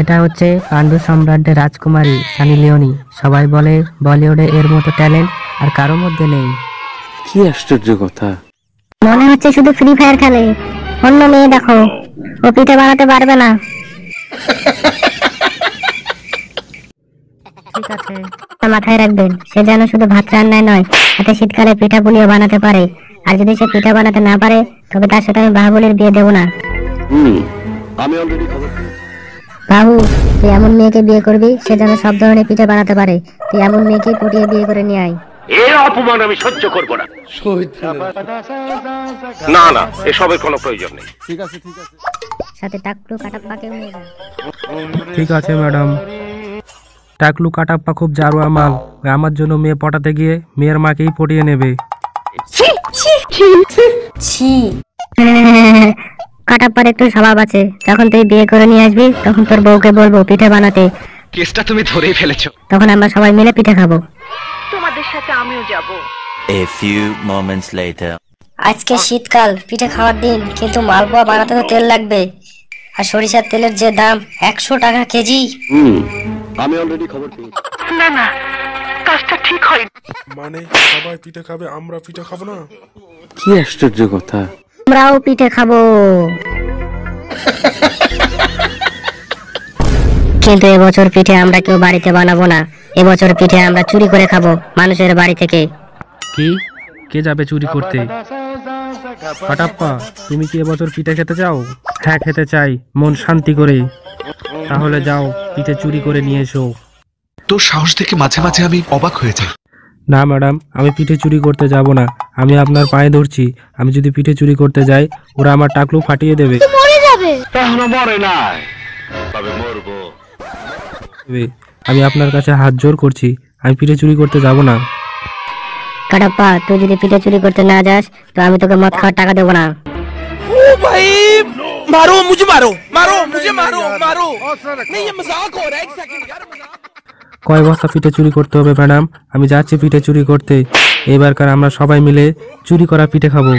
এটা হচ্ছে পাণ্ডু সম্রাটের রাজকুমারী সানি লিওনি। সবাই বলে বলিউডে এর মতো ট্যালেন্ট আর কারো মধ্যে নেই। কি আশ্চর্য কথা, মনে হচ্ছে শুধু ফ্রি ফায়ার খেলে। অন্য মেয়ে দেখো, ও পিঠা বানাতে পারবে না। ঠিক আছে, মাথায় রাখবেন সে যেন শুধু ভাত রান্নায় নয়, তাতে শীতকালে পিঠা পুলিও বানাতে পারে। আর যদি সে পিঠা বানাতে না পারে তবে তার সাথে আমি বাহুবলীর বিয়ে দেব না। বাহু, তুই এমন মেয়েকে বিয়ে করবি সে যেন সব ধরনের পিঠা বানাতে পারে। তুই এমন মেয়েকে পটিয়ে বিয়ে করে নিয়ে আয়। এর অপমান আমি সহ্য করব না। না না, এসবের কোনো প্রয়োজন নেই। ঠিক আছে ঠিক আছে, সাথে টাকলু কাটাপ্পাকেও নিয়ে যা। ঠিক আছে ম্যাডাম। টাকলু কাটাপ্পা খুব জারুয়া মাল, আমার জন্য মেয়ে পটাতে গিয়ে মেয়ের মাকেই পটিয়ে নেবে। ছি ছি ছি, কাটাপ্পার একটু স্বভাব আছে। যখন তুই বিয়ে করে নিয়ে আসবি তখন তোর বউকে বলবো পিঠা বানাতে। কেসটা তুমি ধরেই ফেলেছো, তখন আমরা সবাই মিলে পিঠা খাবো। তোমাদের সাথে আমিও যাব। A few moments later. আজকে শীতকাল, পিঠা খাওয়ার দিন, কিন্তু মালপোয়া বানাতে তো তেল লাগবে। আর সরিষার তেলের যে দাম, 100 টাকা কেজি। আমি অলরেডি খবর পেয়েছি। না না, কাজটা ঠিক হয়নি। মানে সবাই পিঠা খাবে, আমরা পিঠা খাবো না? কি আশ্চর্য কথা, আমরাও পিঠা খাবো। কিন্তু এবছর পিঠে আমরা কেউ বাড়িতে বানাবো না। এবছর পিঠে আমরা চুরি করে খাবো, মানুষের বাড়ি থেকে। কি, কে যাবে চুরি করতে? কাটাপ্পা, তুমি কি এবছর পিঠে খেতে চাও? হ্যাঁ খেতে চাই, মন শান্তি করে। তাহলে যাও, পিঠে চুরি করে নিয়ে এসো। তোর সাহস দেখে মাঝে মাঝে আমি অবাক হয়ে যাই। না ম্যাডাম, আমি পিঠে চুরি করতে যাব না। আমি আপনার পায়ে ধরছি, আমি যদি পিঠে চুরি করতে যাই ওরা আমার টাকলু ফাটিয়ে দেবে। মরে যাবে? তাহলে মরে না, তবে মরবো। আমি আপনার কাছে হাত জোর করছি, আমি পিঠে চুরি করতে যাব না। কাটাপ্পা, তুই যদি পিঠে চুরি করতে না যাস তো আমি তোকে মদ খাওয়ার টাকা দেব না। ও ভাই, মারো মুঝে, মারো মারো মুঝে, মারো মারো। नहीं ये मजाक हो रहा है। एक सेकंड यार, কয় বস্তা পিঠে চুরি করতে হবে ম্যাডাম? আমি যাচ্ছি পিঠে চুরি করতে। এবারকার আমরা সবাই মিলে চুরি করা পিঠে খাবো।